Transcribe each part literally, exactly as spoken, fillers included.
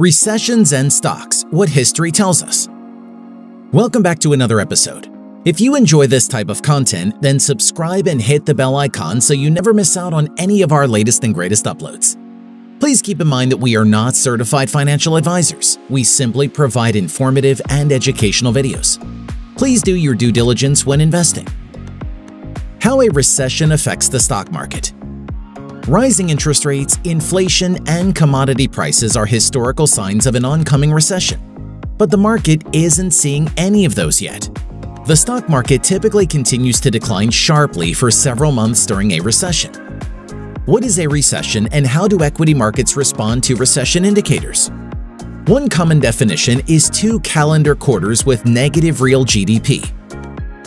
Recessions and stocks, what history tells us. Welcome back to another episode. If you enjoy this type of content, then subscribe and hit the bell icon so you never miss out on any of our latest and greatest uploads. Please keep in mind that we are not certified financial advisors. We simply provide informative and educational videos. Please do your due diligence when investing. How a recession affects the stock market. Rising interest rates, inflation, and commodity prices are historical signs of an oncoming recession. But the market isn't seeing any of those yet. The stock market typically continues to decline sharply for several months during a recession. What is a recession and how do equity markets respond to recession indicators? One common definition is two calendar quarters with negative real G D P.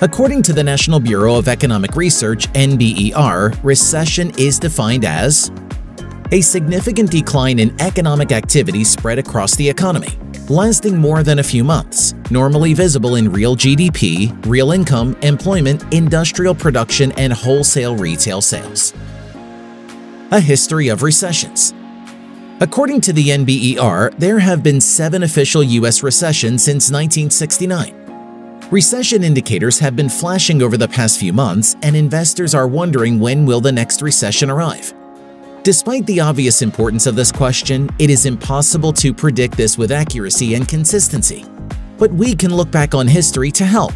According to the National Bureau of Economic Research, N B E R, recession is defined as a significant decline in economic activity spread across the economy, lasting more than a few months, normally visible in real G D P, real income, employment, industrial production, and wholesale retail sales. A history of recessions. According to the N B E R, there have been seven official U S recessions since nineteen sixty-nine. Recession indicators have been flashing over the past few months, and investors are wondering when will the next recession arrive. Despite the obvious importance of this question, it is impossible to predict this with accuracy and consistency. But we can look back on history to help.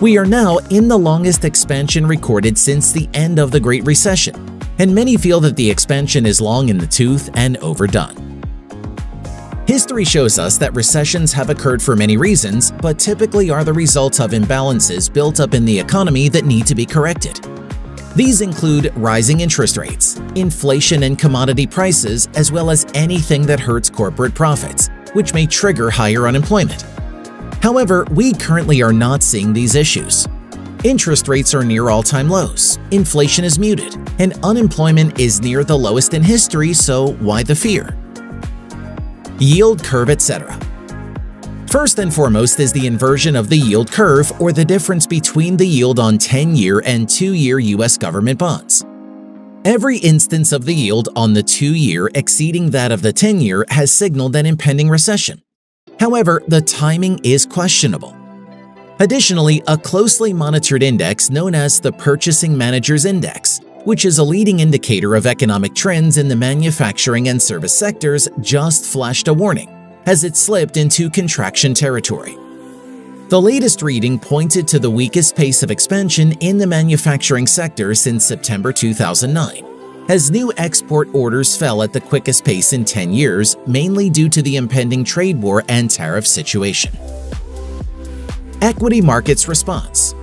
We are now in the longest expansion recorded since the end of the Great Recession, and many feel that the expansion is long in the tooth and overdone. History shows us that recessions have occurred for many reasons, but typically are the result of imbalances built up in the economy that need to be corrected. These include rising interest rates, inflation and commodity prices, as well as anything that hurts corporate profits, which may trigger higher unemployment. However, we currently are not seeing these issues. Interest rates are near all-time lows, inflation is muted, and unemployment is near the lowest in history, so why the fear? Yield curve, et cetera. First and foremost is the inversion of the yield curve, or the difference between the yield on ten-year and two-year U S government bonds. Every instance of the yield on the two-year exceeding that of the ten-year has signaled an impending recession. However, the timing is questionable. Additionally, a closely monitored index known as the Purchasing Managers' Index, which is a leading indicator of economic trends in the manufacturing and service sectors, just flashed a warning as it slipped into contraction territory. The latest reading pointed to the weakest pace of expansion in the manufacturing sector since September two thousand nine, as new export orders fell at the quickest pace in ten years, mainly due to the impending trade war and tariff situation. Equity markets response.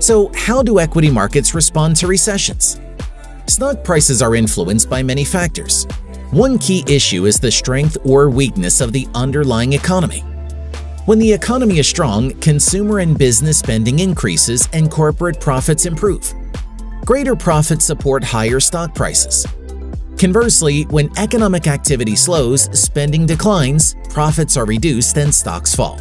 So, how do equity markets respond to recessions? Stock prices are influenced by many factors. One key issue is the strength or weakness of the underlying economy. When the economy is strong, consumer and business spending increases and corporate profits improve. Greater profits support higher stock prices. Conversely, when economic activity slows, spending declines, profits are reduced, and stocks fall.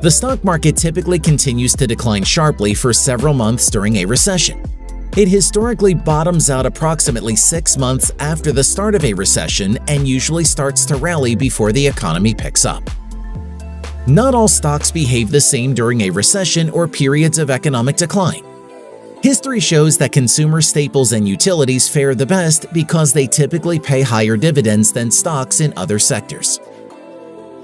The stock market typically continues to decline sharply for several months during a recession. It historically bottoms out approximately six months after the start of a recession and usually starts to rally before the economy picks up. Not all stocks behave the same during a recession or periods of economic decline. History shows that consumer staples and utilities fare the best because they typically pay higher dividends than stocks in other sectors.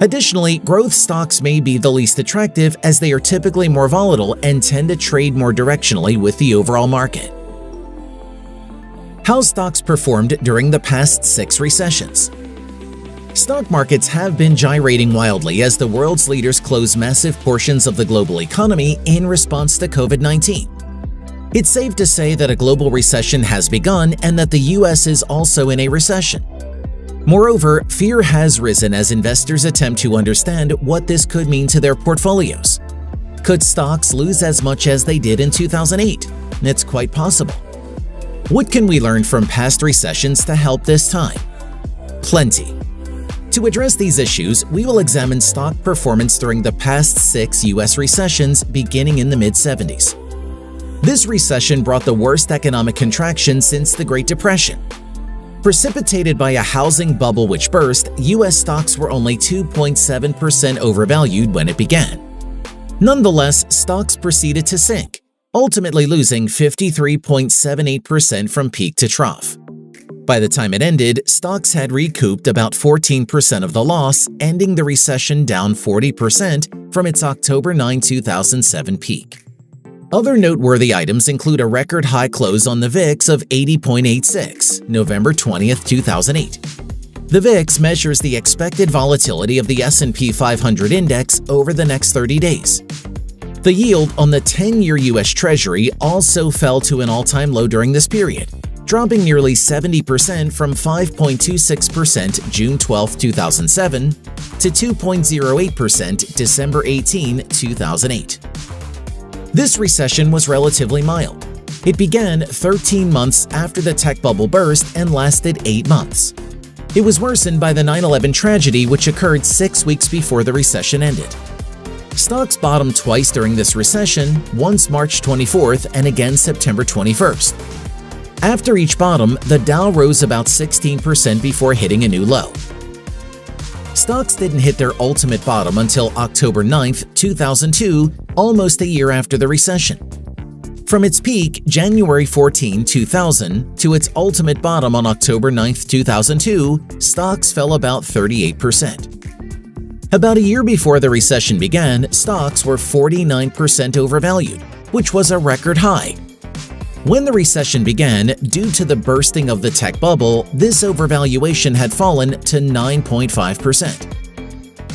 Additionally, growth stocks may be the least attractive as they are typically more volatile and tend to trade more directionally with the overall market. How stocks performed during the past six recessions. Stock markets have been gyrating wildly as the world's leaders close massive portions of the global economy in response to COVID nineteen. It's safe to say that a global recession has begun and that the U S is also in a recession. Moreover, fear has risen as investors attempt to understand what this could mean to their portfolios. Could stocks lose as much as they did in two thousand eight? It's quite possible. What can we learn from past recessions to help this time? Plenty. To address these issues, we will examine stock performance during the past six U S recessions beginning in the mid seventies. This recession brought the worst economic contraction since the Great Depression. Precipitated by a housing bubble which burst, U S stocks were only two point seven percent overvalued when it began. Nonetheless, stocks proceeded to sink, ultimately losing fifty-three point seven eight percent from peak to trough. By the time it ended, stocks had recouped about fourteen percent of the loss, ending the recession down forty percent from its October ninth two thousand seven peak. Other noteworthy items include a record high close on the V I X of eighty point eight six, November twentieth two thousand eight. The V I X measures the expected volatility of the S and P five hundred index over the next thirty days. The yield on the ten-year U S Treasury also fell to an all-time low during this period, dropping nearly seventy percent from five point two six percent June twelfth two thousand seven to two point zero eight percent December eighteenth two thousand eight. This recession was relatively mild. It began thirteen months after the tech bubble burst and lasted eight months. It was worsened by the nine eleven tragedy, which occurred six weeks before the recession ended. Stocks bottomed twice during this recession, once March twenty-fourth and again September twenty-first. After each bottom, the Dow rose about sixteen percent before hitting a new low. Stocks didn't hit their ultimate bottom until October ninth two thousand two, almost a year after the recession. From its peak, January fourteenth two thousand, to its ultimate bottom on October ninth two thousand two, stocks fell about thirty-eight percent. About a year before the recession began, stocks were forty-nine percent overvalued, which was a record high. When the recession began, due to the bursting of the tech bubble, this overvaluation had fallen to nine point five percent.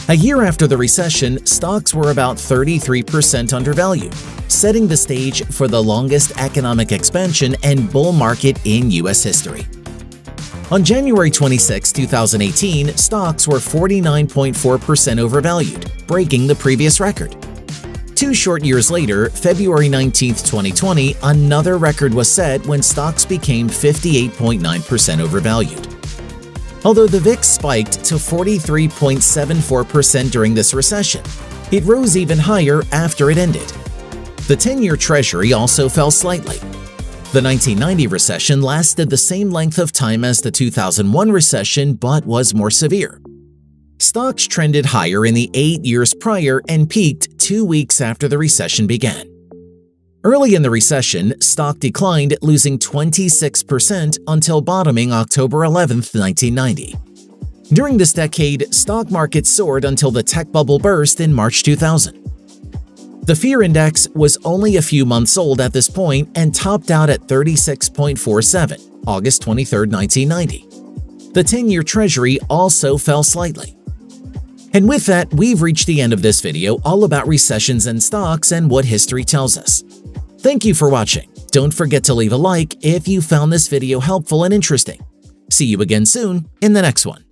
A year after the recession, stocks were about thirty-three percent undervalued, setting the stage for the longest economic expansion and bull market in U S history. On January twenty-sixth two thousand eighteen, stocks were forty-nine point four percent overvalued, breaking the previous record. Two short years later, February nineteenth twenty twenty, another record was set when stocks became fifty-eight point nine percent overvalued. Although the V I X spiked to forty-three point seven four percent during this recession, it rose even higher after it ended. The ten-year Treasury also fell slightly. The nineteen ninety recession lasted the same length of time as the two thousand one recession but was more severe. Stocks trended higher in the eight years prior and peaked two weeks after the recession began. Early in the recession, stock declined, losing twenty-six percent until bottoming October eleventh nineteen ninety. During this decade, stock markets soared until the tech bubble burst in March two thousand. The fear index was only a few months old at this point and topped out at thirty-six point four seven, August twenty-third nineteen ninety. The ten-year Treasury also fell slightly. And with that, we've reached the end of this video all about recessions and stocks and what history tells us. Thank you for watching. Don't forget to leave a like if you found this video helpful and interesting. See you again soon in the next one.